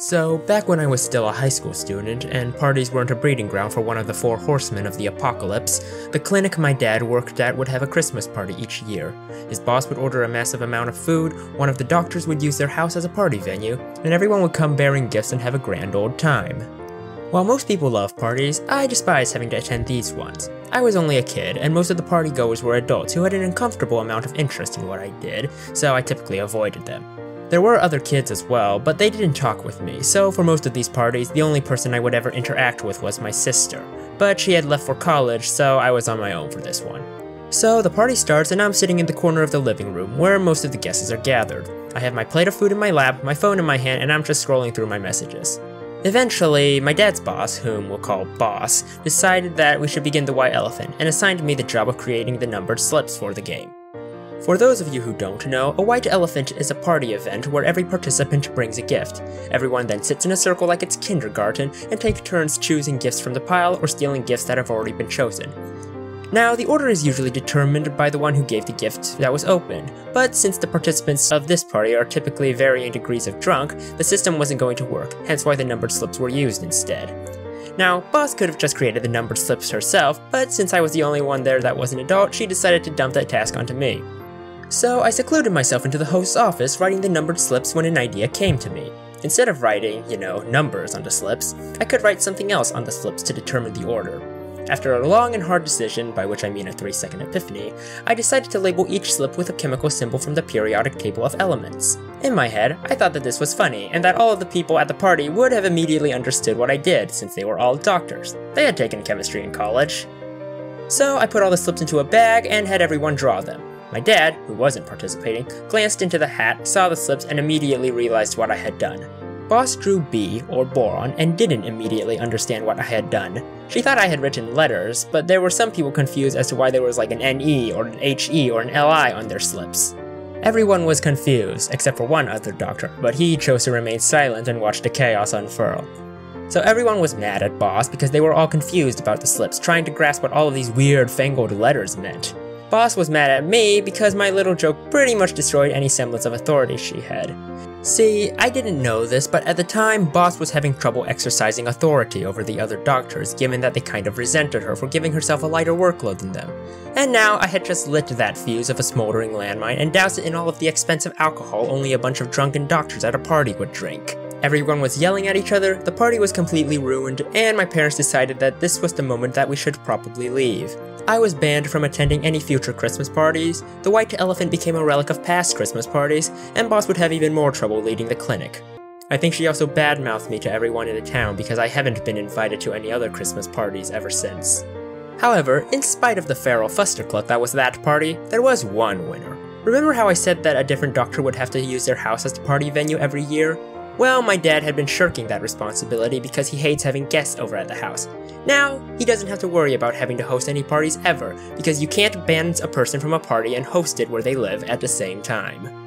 So, back when I was still a high school student, and parties weren't a breeding ground for one of the four horsemen of the apocalypse, the clinic my dad worked at would have a Christmas party each year. His boss would order a massive amount of food, one of the doctors would use their house as a party venue, and everyone would come bearing gifts and have a grand old time. While most people love parties, I despise having to attend these ones. I was only a kid, and most of the partygoers were adults who had an uncomfortable amount of interest in what I did, so I typically avoided them. There were other kids as well, but they didn't talk with me, so for most of these parties, the only person I would ever interact with was my sister. But she had left for college, so I was on my own for this one. So the party starts, and I'm sitting in the corner of the living room, where most of the guests are gathered. I have my plate of food in my lap, my phone in my hand, and I'm just scrolling through my messages. Eventually, my dad's boss, whom we'll call Boss, decided that we should begin the White Elephant, and assigned me the job of creating the numbered slips for the game. For those of you who don't know, a White Elephant is a party event where every participant brings a gift. Everyone then sits in a circle like it's kindergarten and take turns choosing gifts from the pile or stealing gifts that have already been chosen. Now, the order is usually determined by the one who gave the gift that was opened, but since the participants of this party are typically varying degrees of drunk, the system wasn't going to work, hence why the numbered slips were used instead. Now, Boss could have just created the numbered slips herself, but since I was the only one there that was an adult, she decided to dump that task onto me. So I secluded myself into the host's office writing the numbered slips when an idea came to me. Instead of writing, numbers on the slips, I could write something else on the slips to determine the order. After a long and hard decision, by which I mean a 3-second epiphany, I decided to label each slip with a chemical symbol from the periodic table of elements. In my head, I thought that this was funny, and that all of the people at the party would have immediately understood what I did since they were all doctors. They had taken chemistry in college. So I put all the slips into a bag and had everyone draw them. My dad, who wasn't participating, glanced into the hat, saw the slips, and immediately realized what I had done. Boss drew B, or boron, and didn't immediately understand what I had done. She thought I had written letters, but there were some people confused as to why there was like an NE or an HE or an LI on their slips. Everyone was confused, except for one other doctor, but he chose to remain silent and watch the chaos unfurl. So everyone was mad at Boss because they were all confused about the slips, trying to grasp what all of these weird, fangled letters meant. Boss was mad at me because my little joke pretty much destroyed any semblance of authority she had. See, I didn't know this, but at the time, Boss was having trouble exercising authority over the other doctors, given that they kind of resented her for giving herself a lighter workload than them. And now, I had just lit that fuse of a smoldering landmine and doused it in all of the expensive alcohol only a bunch of drunken doctors at a party would drink. Everyone was yelling at each other, the party was completely ruined, and my parents decided that this was the moment that we should probably leave. I was banned from attending any future Christmas parties, the White Elephant became a relic of past Christmas parties, and Boss would have even more trouble leading the clinic. I think she also badmouthed me to everyone in the town because I haven't been invited to any other Christmas parties ever since. However, in spite of the feral fusterclut that was that party, there was one winner. Remember how I said that a different doctor would have to use their house as the party venue every year? Well, my dad had been shirking that responsibility because he hates having guests over at the house. Now, he doesn't have to worry about having to host any parties ever, because you can't ban a person from a party and host it where they live at the same time.